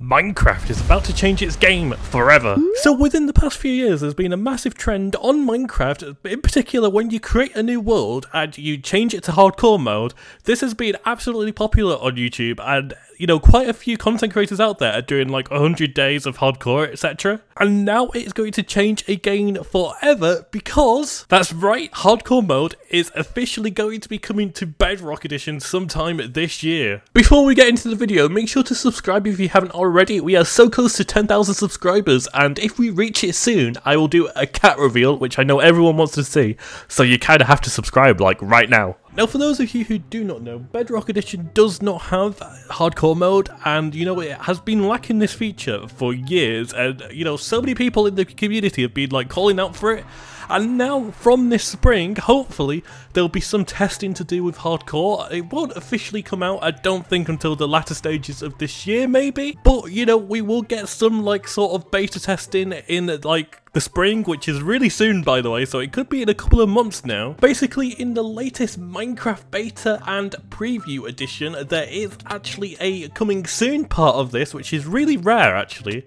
Minecraft is about to change its game forever. So within the past few years there's been a massive trend on Minecraft, in particular when you create a new world and you change it to hardcore mode. This has been absolutely popular on YouTube, and you know, quite a few content creators out there are doing like 100 days of hardcore, etc. And now it's going to change again forever, because that's right, hardcore mode is officially going to be coming to Bedrock Edition sometime this year. Before we get into the video, make sure to subscribe if you haven't already. We are so close to 10,000 subscribers, and if we reach it soon, I will do a cat reveal, which I know everyone wants to see, so you kind of have to subscribe like right now. Now, for those of you who do not know, Bedrock Edition does not have hardcore mode, and you know, it has been lacking this feature for years, and you know, so many people in the community have been like calling out for it. And now from this spring, hopefully there'll be some testing to do with hardcore. It won't officially come out, I don't think, until the latter stages of this year maybe, but you know, we will get some like sort of beta testing in like the spring, which is really soon by the way, so it could be in a couple of months now. Basically, in the latest Minecraft beta and preview edition, there is actually a coming soon part of this, which is really rare actually.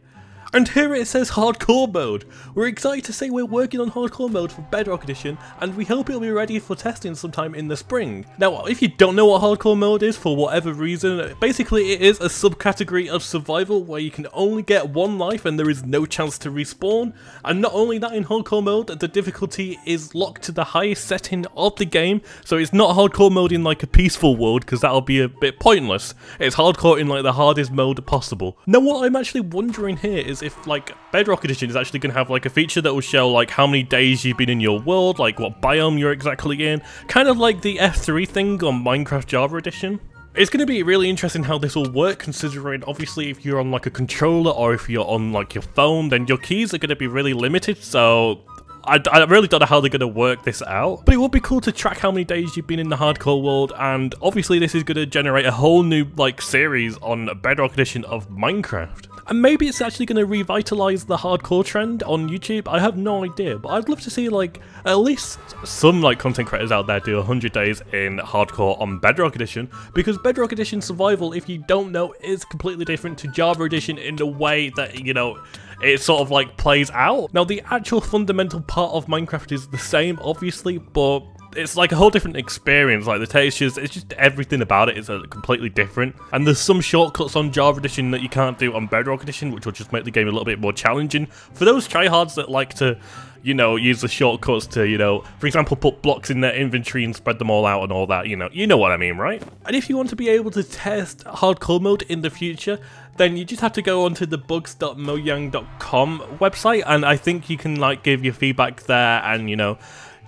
And here it says hardcore mode. We're excited to say we're working on hardcore mode for Bedrock Edition, and we hope it'll be ready for testing sometime in the spring. Now, if you don't know what hardcore mode is for whatever reason, basically it is a subcategory of survival where you can only get one life and there is no chance to respawn. And not only that, in hardcore mode, the difficulty is locked to the highest setting of the game, so it's not hardcore mode in like a peaceful world, because that'll be a bit pointless. It's hardcore in like the hardest mode possible. Now, what I'm actually wondering here is if like Bedrock Edition is actually going to have like a feature that will show like how many days you've been in your world, like what biome you're exactly in, kind of like the F3 thing on Minecraft Java Edition. It's going to be really interesting how this will work, considering obviously if you're on like a controller or if you're on like your phone, then your keys are going to be really limited, so I really don't know how they're going to work this out. But it would be cool to track how many days you've been in the hardcore world, and obviously this is going to generate a whole new like series on Bedrock Edition of Minecraft. And maybe it's actually going to revitalise the hardcore trend on YouTube, I have no idea, but I'd love to see like at least some like content creators out there do 100 days in hardcore on Bedrock Edition, because Bedrock Edition survival, if you don't know, is completely different to Java Edition in the way that, you know, it sort of like plays out. Now, the actual fundamental part of Minecraft is the same obviously, but it's like a whole different experience. Like the textures, it's just everything about it is completely different, and there's some shortcuts on Java Edition that you can't do on Bedrock Edition, which will just make the game a little bit more challenging for those tryhards that like to, you know, use the shortcuts to, you know, for example, put blocks in their inventory and spread them all out and all that, you know what I mean, right? And if you want to be able to test hardcore mode in the future, then you just have to go onto the bugs.mojang.com website, and I think you can like give your feedback there, and you know,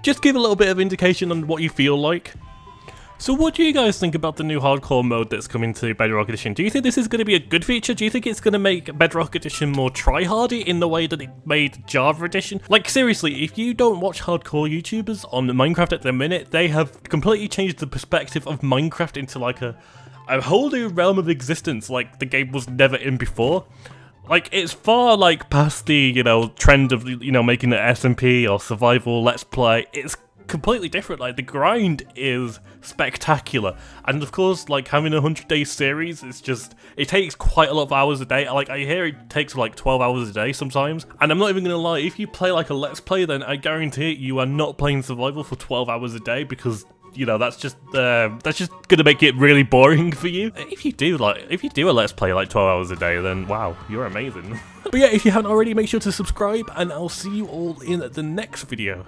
just give a little bit of indication on what you feel like. So what do you guys think about the new hardcore mode that's coming to Bedrock Edition? Do you think this is going to be a good feature? Do you think it's going to make Bedrock Edition more try-hardy in the way that it made Java Edition? Like seriously, if you don't watch hardcore YouTubers on Minecraft at the minute, they have completely changed the perspective of Minecraft into like a whole new realm of existence like the game was never in before. Like, it's far, like, past the, you know, trend of, you know, making an SMP or survival let's play. It's completely different. Like, the grind is spectacular. And, of course, like, having a 100-day series, it's just, it takes quite a lot of hours a day. Like, I hear it takes, like, 12 hours a day sometimes. And I'm not even going to lie, if you play, like, a let's play, then I guarantee you are not playing survival for 12 hours a day, because you know, that's just gonna make it really boring for you. If you do like, if you do a let's play like 12 hours a day, then wow, you're amazing. But yeah, if you haven't already, make sure to subscribe, and I'll see you all in the next video.